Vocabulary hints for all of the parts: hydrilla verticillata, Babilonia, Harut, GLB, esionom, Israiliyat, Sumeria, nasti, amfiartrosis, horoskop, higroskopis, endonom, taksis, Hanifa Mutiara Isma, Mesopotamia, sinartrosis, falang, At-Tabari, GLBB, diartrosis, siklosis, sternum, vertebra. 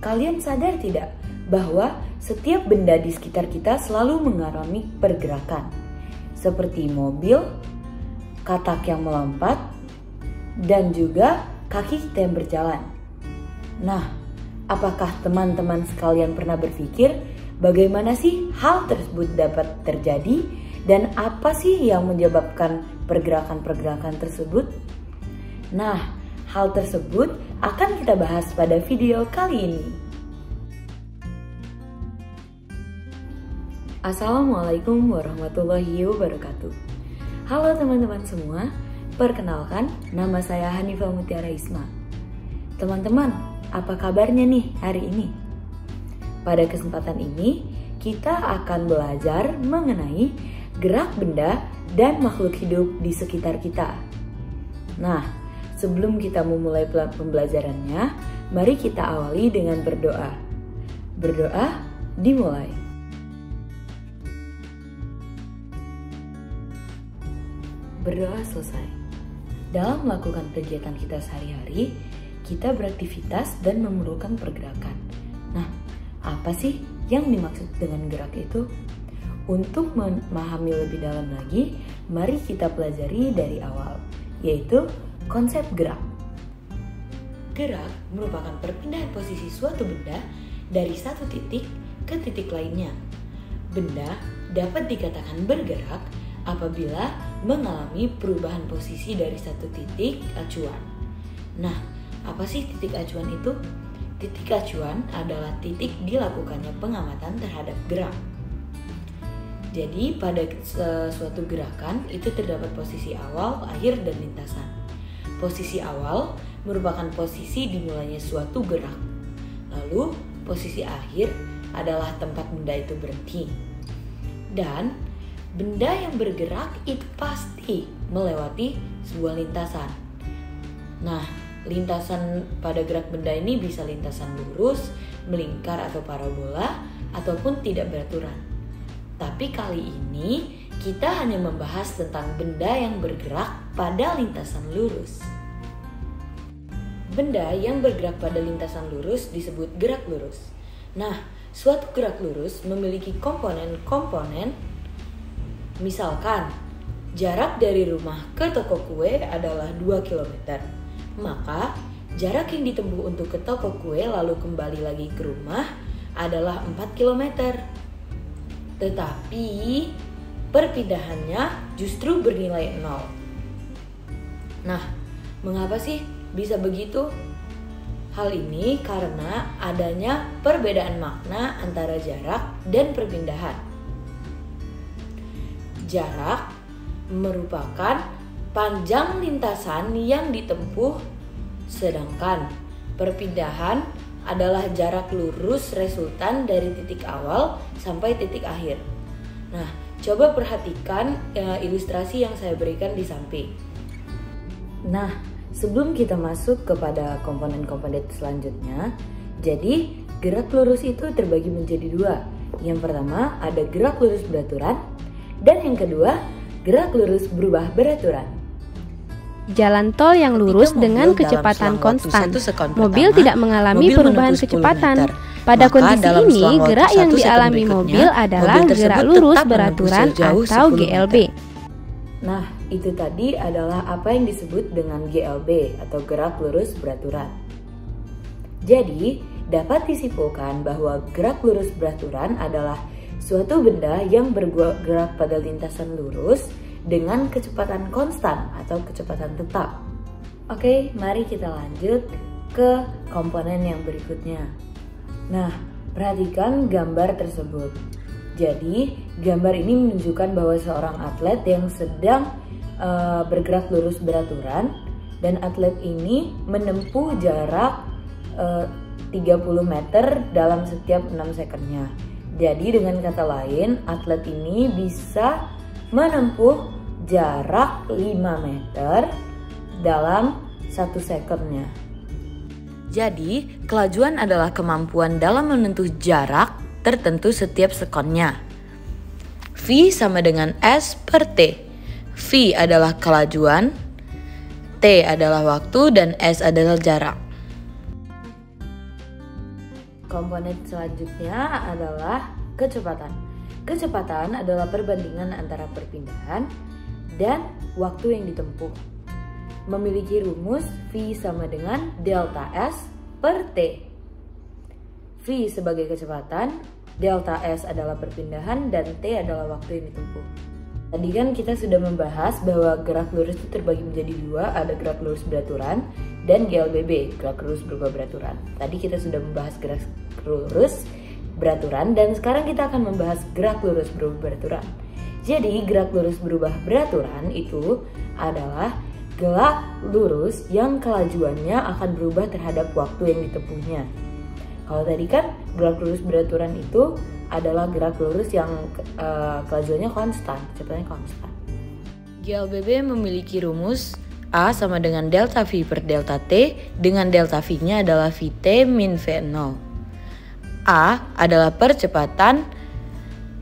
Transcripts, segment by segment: Kalian sadar tidak bahwa setiap benda di sekitar kita selalu mengalami pergerakan, seperti mobil, katak yang melompat, dan juga kaki kita yang berjalan. Nah, apakah teman-teman sekalian pernah berpikir bagaimana sih hal tersebut dapat terjadi dan apa sih yang menyebabkan pergerakan-pergerakan tersebut? Nah, hal tersebut akan kita bahas pada video kali ini. Assalamualaikum warahmatullahi wabarakatuh. Halo teman-teman semua, perkenalkan nama saya Hanifa Mutiara Isma. Teman-teman, apa kabarnya nih hari ini? Pada kesempatan ini, kita akan belajar mengenai gerak benda dan makhluk hidup di sekitar kita. Nah, sebelum kita memulai pembelajarannya, mari kita awali dengan berdoa. Berdoa dimulai. Berdoa selesai. Dalam melakukan kegiatan kita sehari-hari, kita beraktivitas dan memerlukan pergerakan. Nah, apa sih yang dimaksud dengan gerak itu? Untuk memahami lebih dalam lagi, mari kita pelajari dari awal, yaitu konsep gerak. Gerak merupakan perpindahan posisi suatu benda dari satu titik ke titik lainnya. Benda dapat dikatakan bergerak apabila mengalami perubahan posisi dari satu titik acuan. Nah, apa sih titik acuan itu? Titik acuan adalah titik dilakukannya pengamatan terhadap gerak. Jadi pada suatu gerakan itu terdapat posisi awal, akhir, dan lintasan. Posisi awal merupakan posisi dimulainya suatu gerak. Lalu posisi akhir adalah tempat benda itu berhenti. Dan benda yang bergerak itu pasti melewati sebuah lintasan. Nah, lintasan pada gerak benda ini bisa lintasan lurus, melingkar atau parabola, ataupun tidak beraturan. Tapi kali ini kita hanya membahas tentang benda yang bergerak pada lintasan lurus. Benda yang bergerak pada lintasan lurus disebut gerak lurus. Nah, suatu gerak lurus memiliki komponen-komponen, misalkan jarak dari rumah ke toko kue adalah 2 km. Maka jarak yang ditempuh untuk ke toko kue lalu kembali lagi ke rumah adalah 4 km. Tetapi perpindahannya justru bernilai 0. Nah, mengapa sih bisa begitu? Hal ini karena adanya perbedaan makna antara jarak dan perpindahan. Jarak merupakan panjang lintasan yang ditempuh, sedangkan perpindahan adalah jarak lurus resultan dari titik awal sampai titik akhir. Nah, coba perhatikan ilustrasi yang saya berikan di samping. Nah, sebelum kita masuk kepada komponen-komponen selanjutnya, jadi gerak lurus itu terbagi menjadi 2. Yang pertama ada gerak lurus beraturan, dan yang kedua gerak lurus berubah beraturan. Jalan tol yang lurus dengan kecepatan konstan. Mobil tidak mengalami perubahan kecepatan. Pada kondisi ini, gerak yang dialami mobil adalah gerak lurus beraturan atau GLB. Nah, itu tadi adalah apa yang disebut dengan GLB atau gerak lurus beraturan. Jadi, dapat disimpulkan bahwa gerak lurus beraturan adalah suatu benda yang bergerak pada lintasan lurus dengan kecepatan konstan atau kecepatan tetap. Oke, mari kita lanjut ke komponen yang berikutnya. Nah, perhatikan gambar tersebut. Jadi, gambar ini menunjukkan bahwa seorang atlet yang sedang bergerak lurus beraturan, dan atlet ini menempuh jarak 30 meter dalam setiap 6 sekonnya. Jadi, dengan kata lain, atlet ini bisa menempuh jarak 5 meter dalam 1 sekonnya. Jadi, kelajuan adalah kemampuan dalam menentuh jarak tertentu setiap sekonnya. V sama dengan S per T. V adalah kelajuan, T adalah waktu, dan S adalah jarak. Komponen selanjutnya adalah kecepatan. Kecepatan adalah perbandingan antara perpindahan dan waktu yang ditempuh. Memiliki rumus V sama dengan delta S per T. V sebagai kecepatan, delta S adalah perpindahan, dan T adalah waktu yang ditempuh. Tadi kan kita sudah membahas bahwa gerak lurus itu terbagi menjadi dua, ada gerak lurus beraturan dan GLBB, gerak lurus berubah beraturan. Tadi kita sudah membahas gerak lurus beraturan dan sekarang kita akan membahas gerak lurus berubah beraturan. Jadi gerak lurus berubah beraturan itu adalah gerak lurus yang kelajuannya akan berubah terhadap waktu yang ditempuhnya. Kalau tadi kan gerak lurus beraturan itu adalah gerak lurus yang kelajuannya konstan, kecepatan konstan. GLBB memiliki rumus A sama dengan delta V per delta T, dengan delta V-nya adalah VT min V0. A adalah percepatan,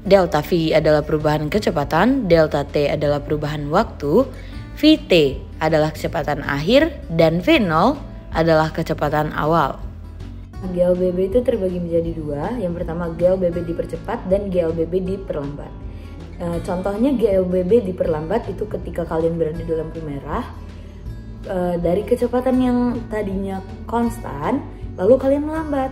delta V adalah perubahan kecepatan, delta T adalah perubahan waktu, VT adalah kecepatan akhir, dan V0 adalah kecepatan awal. GLBB itu terbagi menjadi dua, yang pertama GLBB dipercepat dan GLBB diperlambat. Contohnya GLBB diperlambat itu ketika kalian berada dalam lampu merah, dari kecepatan yang tadinya konstan, lalu kalian melambat.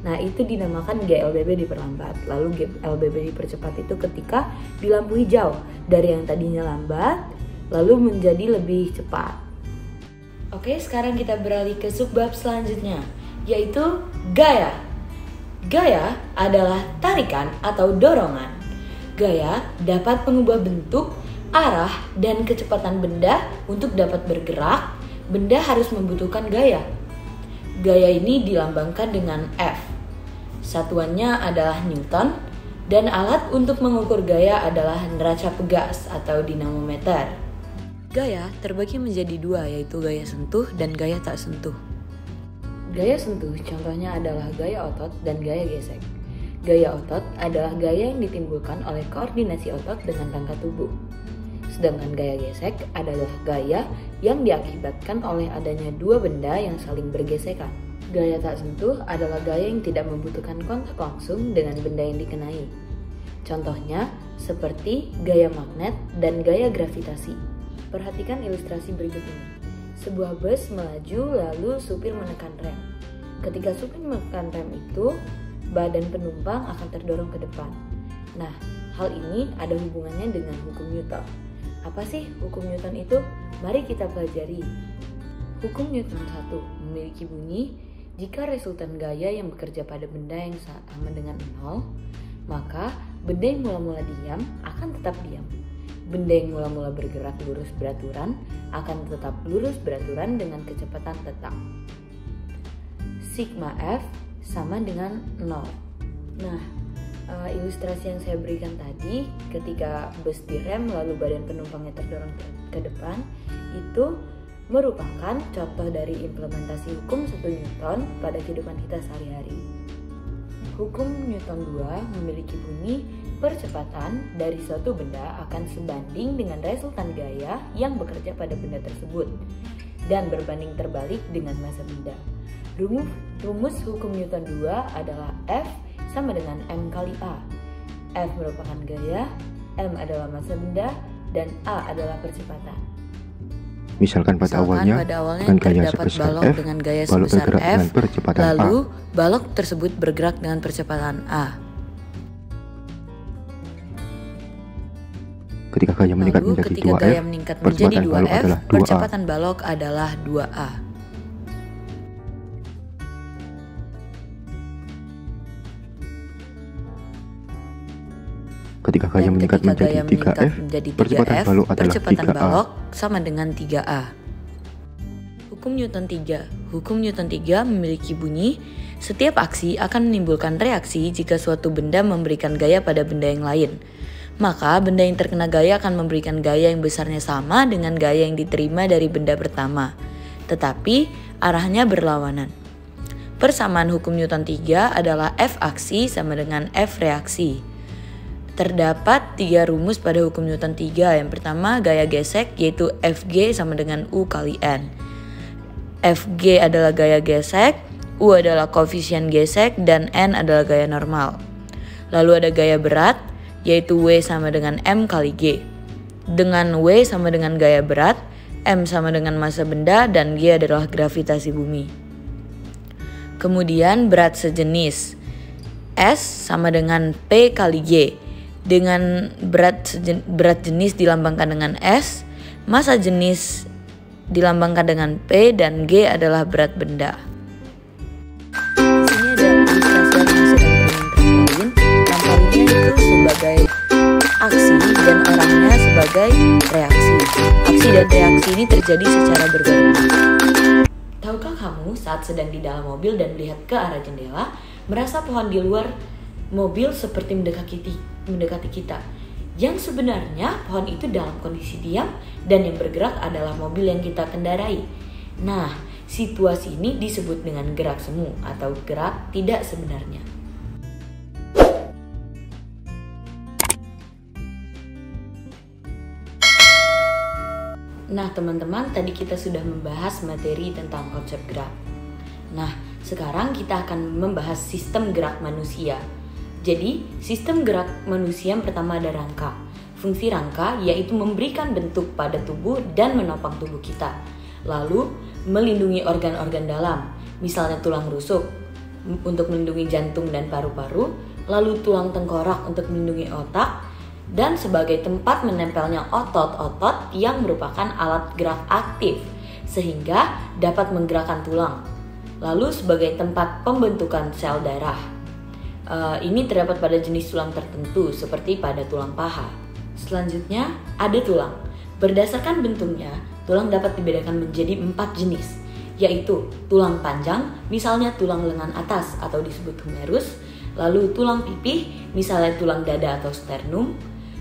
Nah itu dinamakan GLBB diperlambat. Lalu GLBB dipercepat itu ketika di lampu hijau, dari yang tadinya lambat, lalu menjadi lebih cepat. Oke, sekarang kita beralih ke subbab selanjutnya, yaitu gaya. Gaya adalah tarikan atau dorongan. Gaya dapat mengubah bentuk, arah, dan kecepatan benda untuk dapat bergerak. Benda harus membutuhkan gaya. Gaya ini dilambangkan dengan F. Satuannya adalah Newton, dan alat untuk mengukur gaya adalah neraca pegas atau dinamometer. Gaya terbagi menjadi dua, yaitu gaya sentuh dan gaya tak sentuh. Gaya sentuh contohnya adalah gaya otot dan gaya gesek. Gaya otot adalah gaya yang ditimbulkan oleh koordinasi otot dengan rangka tubuh. Sedangkan gaya gesek adalah gaya yang diakibatkan oleh adanya dua benda yang saling bergesekan. Gaya tak sentuh adalah gaya yang tidak membutuhkan kontak langsung dengan benda yang dikenai. Contohnya seperti gaya magnet dan gaya gravitasi. Perhatikan ilustrasi berikut ini. Sebuah bus melaju lalu supir menekan rem. Ketika supir menekan rem itu, badan penumpang akan terdorong ke depan. Nah, hal ini ada hubungannya dengan hukum Newton. Apa sih hukum Newton itu? Mari kita pelajari. Hukum Newton 1 memiliki bunyi, jika resultan gaya yang bekerja pada benda yang sama dengan 0, maka benda yang mula-mula diam akan tetap diam. Benda yang mula-mula bergerak lurus beraturan akan tetap lurus beraturan dengan kecepatan tetap. Sigma F sama dengan 0. Nah, ilustrasi yang saya berikan tadi ketika bus direm lalu badan penumpangnya terdorong ke depan itu merupakan contoh dari implementasi hukum 1 Newton pada kehidupan kita sehari-hari. Hukum Newton 2 memiliki bunyi, percepatan dari suatu benda akan sebanding dengan resultan gaya yang bekerja pada benda tersebut dan berbanding terbalik dengan massa benda. Rumus hukum Newton 2 adalah F sama dengan M kali A. F merupakan gaya, M adalah massa benda, dan A adalah percepatan. Misalkan pada awalnya dengan gaya sebesar F, balok bergerak dengan percepatan A. Lalu balok tersebut bergerak dengan percepatan A. Ketika gaya meningkat menjadi 2F, percepatan balok adalah 2A. Ketika gaya meningkat menjadi 3F, percepatan balok adalah 3A. Sama dengan 3A. Hukum Newton 3 memiliki bunyi, setiap aksi akan menimbulkan reaksi jika suatu benda memberikan gaya pada benda yang lain. Maka benda yang terkena gaya akan memberikan gaya yang besarnya sama dengan gaya yang diterima dari benda pertama, tetapi arahnya berlawanan. Persamaan hukum Newton 3 adalah F aksi sama dengan F reaksi. Terdapat 3 rumus pada hukum Newton 3. Yang pertama, gaya gesek, yaitu FG sama dengan U kali N. FG adalah gaya gesek, U adalah koefisien gesek dan N adalah gaya normal. Lalu ada gaya berat, yaitu W sama dengan M kali G. Dengan W sama dengan gaya berat, M sama dengan massa benda, dan G adalah gravitasi bumi. Kemudian berat sejenis, S sama dengan P kali G. Dengan berat jenis dilambangkan dengan S, massa jenis dilambangkan dengan P, dan G adalah berat benda. Ini ada ilustrasi yang lain, itu sebagai aksi dan orangnya sebagai reaksi. Aksi dan reaksi ini terjadi secara berbarengan. Tahukah kamu saat sedang di dalam mobil dan melihat ke arah jendela, merasa pohon di luar mobil seperti mendekati kita, yang sebenarnya pohon itu dalam kondisi diam dan yang bergerak adalah mobil yang kita kendarai. Nah, situasi ini disebut dengan gerak semu atau gerak tidak sebenarnya. Nah teman-teman, tadi kita sudah membahas materi tentang konsep gerak. Nah, sekarang kita akan membahas sistem gerak manusia. Jadi, sistem gerak manusia yang pertama ada rangka. Fungsi rangka yaitu memberikan bentuk pada tubuh dan menopang tubuh kita. Lalu, melindungi organ-organ dalam, misalnya tulang rusuk untuk melindungi jantung dan paru-paru, lalu tulang tengkorak untuk melindungi otak, dan sebagai tempat menempelnya otot-otot yang merupakan alat gerak aktif, sehingga dapat menggerakkan tulang. Lalu sebagai tempat pembentukan sel darah. Ini terdapat pada jenis tulang tertentu seperti pada tulang paha. Selanjutnya ada tulang. Berdasarkan bentuknya, tulang dapat dibedakan menjadi 4 jenis, yaitu tulang panjang, misalnya tulang lengan atas atau disebut humerus, lalu tulang pipih, misalnya tulang dada atau sternum,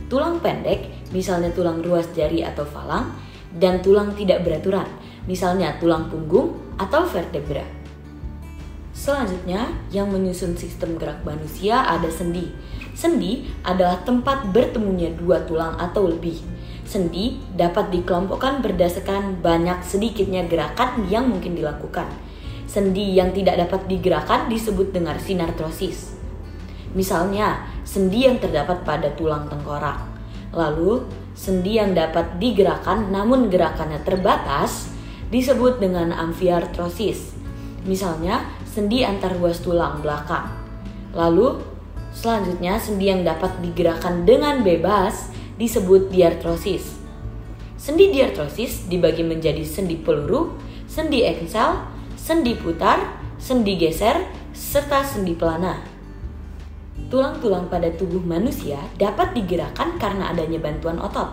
tulang pendek, misalnya tulang ruas jari atau falang, dan tulang tidak beraturan, misalnya tulang punggung atau vertebra. Selanjutnya, yang menyusun sistem gerak manusia ada sendi. Sendi adalah tempat bertemunya dua tulang atau lebih. Sendi dapat dikelompokkan berdasarkan banyak sedikitnya gerakan yang mungkin dilakukan. Sendi yang tidak dapat digerakkan disebut dengan sinartrosis. Misalnya, sendi yang terdapat pada tulang tengkorak. Lalu, sendi yang dapat digerakkan namun gerakannya terbatas disebut dengan amfiartrosis. Misalnya, sendi antar ruas tulang belakang. Lalu, selanjutnya sendi yang dapat digerakkan dengan bebas disebut diartrosis. Sendi diartrosis dibagi menjadi sendi peluru, sendi engsel, sendi putar, sendi geser, serta sendi pelana. Tulang-tulang pada tubuh manusia dapat digerakkan karena adanya bantuan otot.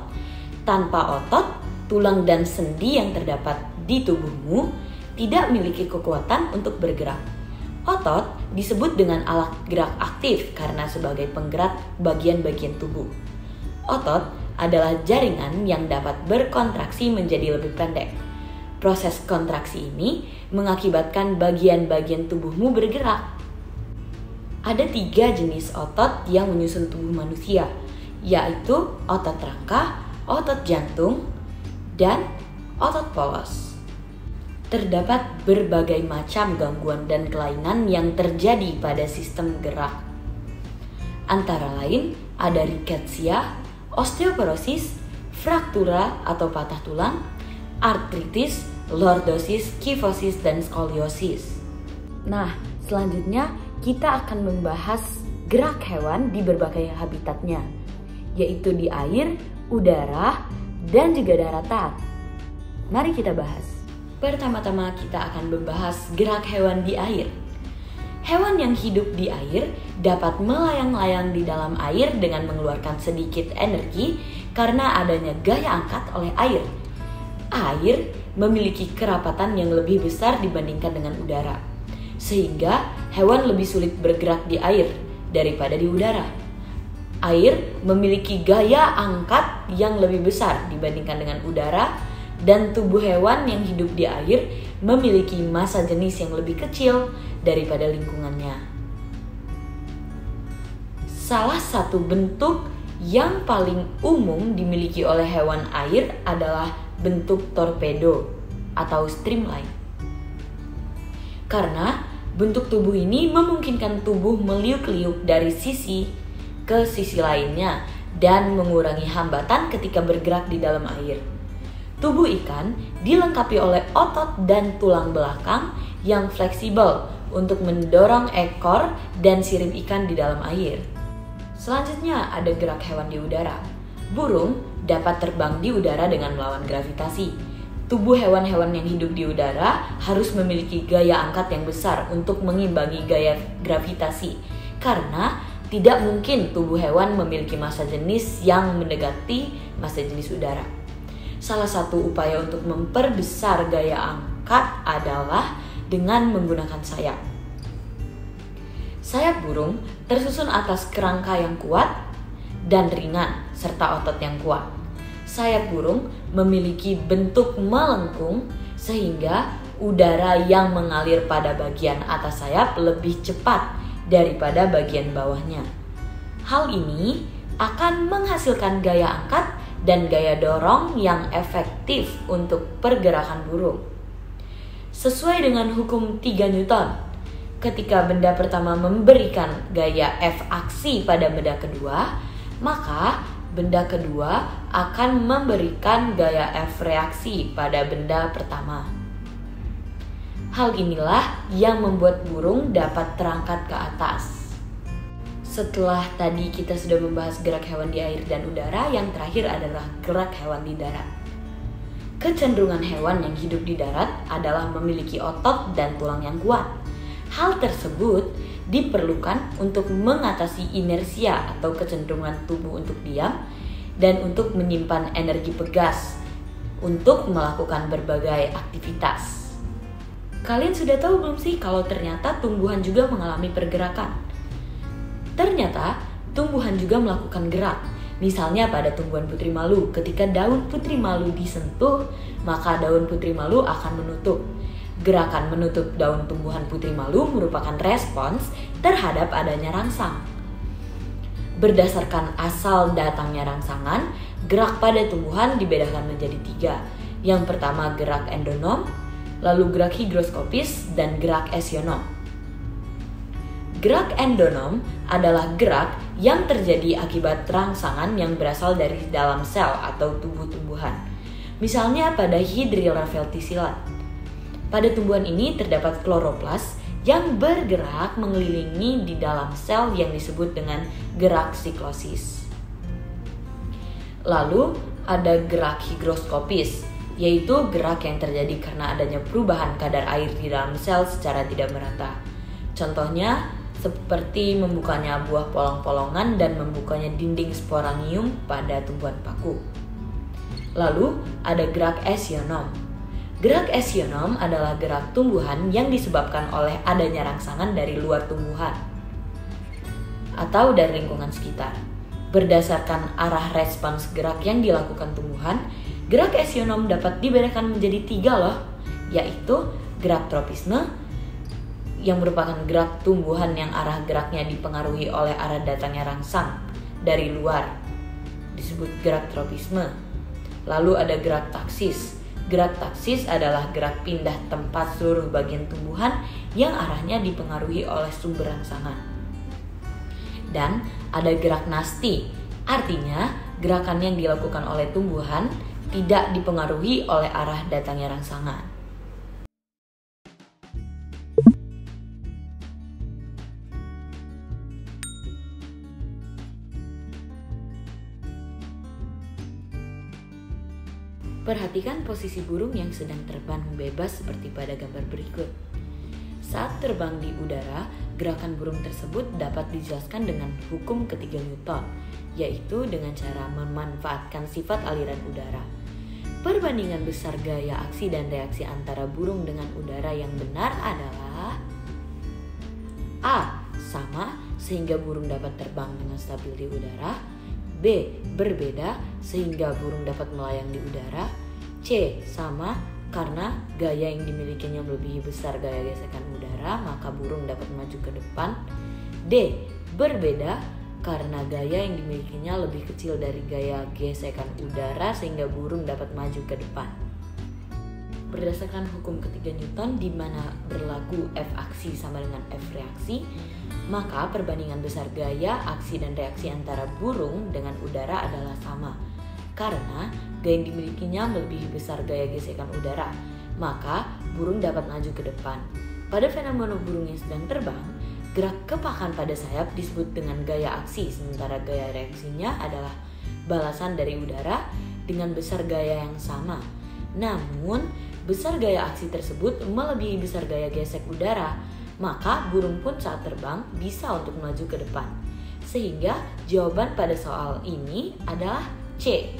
Tanpa otot, tulang dan sendi yang terdapat di tubuhmu tidak memiliki kekuatan untuk bergerak. Otot disebut dengan alat gerak aktif karena sebagai penggerak bagian-bagian tubuh. Otot adalah jaringan yang dapat berkontraksi menjadi lebih pendek. Proses kontraksi ini mengakibatkan bagian-bagian tubuhmu bergerak. Ada 3 jenis otot yang menyusun tubuh manusia, yaitu otot rangka, otot jantung, dan otot polos. Terdapat berbagai macam gangguan dan kelainan yang terjadi pada sistem gerak. Antara lain ada riketsia, osteoporosis, fraktura atau patah tulang, artritis, lordosis, kifosis, dan skoliosis. Nah, selanjutnya kita akan membahas gerak hewan di berbagai habitatnya, yaitu di air, udara, dan juga daratan. Mari kita bahas. Pertama-tama kita akan membahas gerak hewan di air. Hewan yang hidup di air dapat melayang-layang di dalam air dengan mengeluarkan sedikit energi karena adanya gaya angkat oleh air. Air memiliki kerapatan yang lebih besar dibandingkan dengan udara, sehingga hewan lebih sulit bergerak di air daripada di udara. Air memiliki gaya angkat yang lebih besar dibandingkan dengan udara, dan tubuh hewan yang hidup di air memiliki massa jenis yang lebih kecil daripada lingkungannya. Salah satu bentuk yang paling umum dimiliki oleh hewan air adalah bentuk torpedo atau streamline. Karena Bentuk tubuh ini memungkinkan tubuh meliuk-liuk dari sisi ke sisi lainnya dan mengurangi hambatan ketika bergerak di dalam air. Tubuh ikan dilengkapi oleh otot dan tulang belakang yang fleksibel untuk mendorong ekor dan sirip ikan di dalam air. Selanjutnya ada gerak hewan di udara. Burung dapat terbang di udara dengan melawan gravitasi. Tubuh hewan-hewan yang hidup di udara harus memiliki gaya angkat yang besar untuk mengimbangi gaya gravitasi, karena tidak mungkin tubuh hewan memiliki massa jenis yang mendekati massa jenis udara. Salah satu upaya untuk memperbesar gaya angkat adalah dengan menggunakan sayap. Sayap burung tersusun atas kerangka yang kuat dan ringan serta otot yang kuat. Sayap burung memiliki bentuk melengkung sehingga udara yang mengalir pada bagian atas sayap lebih cepat daripada bagian bawahnya. Hal ini akan menghasilkan gaya angkat dan gaya dorong yang efektif untuk pergerakan burung. Sesuai dengan hukum 3 Newton, ketika benda pertama memberikan gaya F aksi pada benda kedua, maka benda kedua akan memberikan gaya F reaksi pada benda pertama. Hal inilah yang membuat burung dapat terangkat ke atas. Setelah tadi kita sudah membahas gerak hewan di air dan udara, yang terakhir adalah gerak hewan di darat. Kecenderungan hewan yang hidup di darat adalah memiliki otot dan tulang yang kuat. Hal tersebut diperlukan untuk mengatasi inersia atau kecenderungan tubuh untuk diam dan untuk menyimpan energi pegas untuk melakukan berbagai aktivitas. Kalian sudah tahu belum sih kalau ternyata tumbuhan juga mengalami pergerakan? Ternyata tumbuhan juga melakukan gerak. Misalnya pada tumbuhan putri malu, ketika daun putri malu disentuh, maka daun putri malu akan menutup. Gerakan menutup daun tumbuhan putri malu merupakan respons terhadap adanya rangsang. Berdasarkan asal datangnya rangsangan, gerak pada tumbuhan dibedakan menjadi 3. Yang pertama gerak endonom, lalu gerak higroskopis, dan gerak esionom. Gerak endonom adalah gerak yang terjadi akibat rangsangan yang berasal dari dalam sel atau tubuh tumbuhan. Misalnya pada hydrilla verticillata. Pada tumbuhan ini terdapat kloroplas yang bergerak mengelilingi di dalam sel yang disebut dengan gerak siklosis. Lalu ada gerak higroskopis, yaitu gerak yang terjadi karena adanya perubahan kadar air di dalam sel secara tidak merata. Contohnya seperti membukanya buah polong-polongan dan membukanya dinding sporangium pada tumbuhan paku. Lalu ada gerak esionom. Gerak esionom adalah gerak tumbuhan yang disebabkan oleh adanya rangsangan dari luar tumbuhan atau dari lingkungan sekitar. Berdasarkan arah respons gerak yang dilakukan tumbuhan, gerak esionom dapat dibedakan menjadi 3 loh, yaitu gerak tropisme yang merupakan gerak tumbuhan yang arah geraknya dipengaruhi oleh arah datangnya rangsang dari luar, disebut gerak tropisme. Lalu ada gerak taksis. Gerak taksis adalah gerak pindah tempat seluruh bagian tumbuhan yang arahnya dipengaruhi oleh sumber rangsangan. Dan ada gerak nasti, artinya gerakan yang dilakukan oleh tumbuhan tidak dipengaruhi oleh arah datangnya rangsangan. Perhatikan posisi burung yang sedang terbang bebas seperti pada gambar berikut. Saat terbang di udara, gerakan burung tersebut dapat dijelaskan dengan hukum ketiga Newton, yaitu dengan cara memanfaatkan sifat aliran udara. Perbandingan besar gaya aksi dan reaksi antara burung dengan udara yang benar adalah A. Sama, sehingga burung dapat terbang dengan stabil di udara. B. Berbeda, sehingga burung dapat melayang di udara. C. Sama, karena gaya yang dimilikinya melebihi besar gaya gesekan udara, maka burung dapat maju ke depan. D. Berbeda, karena gaya yang dimilikinya lebih kecil dari gaya gesekan udara, sehingga burung dapat maju ke depan. berdasarkan hukum ketiga Newton di mana berlaku F aksi sama dengan F reaksi, maka perbandingan besar gaya, aksi, dan reaksi antara burung dengan udara adalah sama. Karena gaya yang dimilikinya melebihi besar gaya gesekan udara, maka burung dapat maju ke depan. Pada fenomena burung yang sedang terbang, gerak kepakan pada sayap disebut dengan gaya aksi, sementara gaya reaksinya adalah balasan dari udara dengan besar gaya yang sama. Namun, besar gaya aksi tersebut melebihi besar gaya gesek udara, maka burung pun saat terbang bisa untuk maju ke depan. Sehingga jawaban pada soal ini adalah C.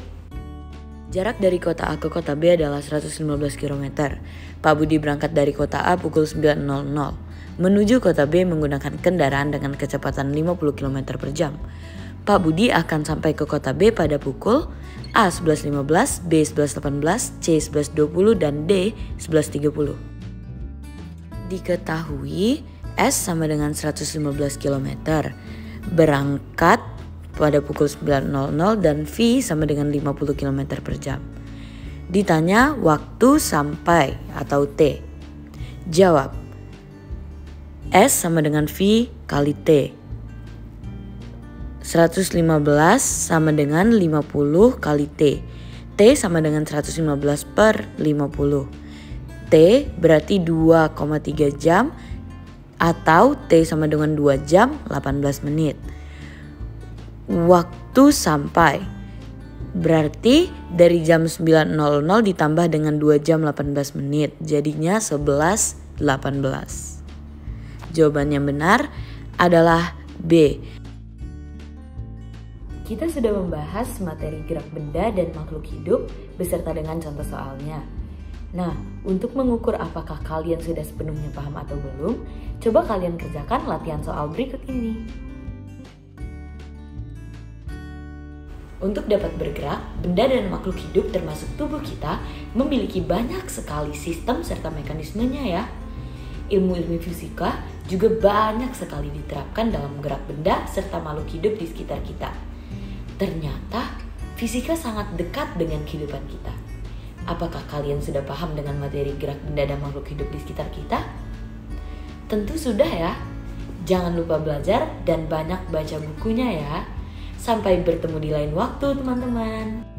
Jarak dari kota A ke kota B adalah 115 km. Pak Budi berangkat dari kota A pukul 9.00 menuju kota B menggunakan kendaraan dengan kecepatan 50 km per jam. Pak Budi akan sampai ke kota B pada pukul A 11.15, B 11.18, C 11.20, dan D 11.30. Diketahui S sama dengan 115 km. Berangkat pada pukul 9.00 dan V sama dengan 50 km per jam. Ditanya waktu sampai atau T. Jawab, S sama dengan V kali T. 115 sama dengan 50 kali T. T sama dengan 115 per 50. T berarti 2,3 jam atau T sama dengan 2 jam 18 menit. Waktu sampai berarti dari jam 9.00 ditambah dengan 2 jam 18 menit jadinya 11.18. Jawaban yang benar adalah B. Kita sudah membahas materi gerak benda dan makhluk hidup beserta dengan contoh soalnya. Nah, untuk mengukur apakah kalian sudah sepenuhnya paham atau belum, coba kalian kerjakan latihan soal berikut ini. Untuk dapat bergerak, benda dan makhluk hidup termasuk tubuh kita memiliki banyak sekali sistem serta mekanismenya ya. Ilmu-ilmu fisika juga banyak sekali diterapkan dalam gerak benda serta makhluk hidup di sekitar kita. Ternyata fisika sangat dekat dengan kehidupan kita. Apakah kalian sudah paham dengan materi gerak benda dan makhluk hidup di sekitar kita? Tentu sudah ya. Jangan lupa belajar dan banyak baca bukunya ya. Sampai bertemu di lain waktu, teman-teman.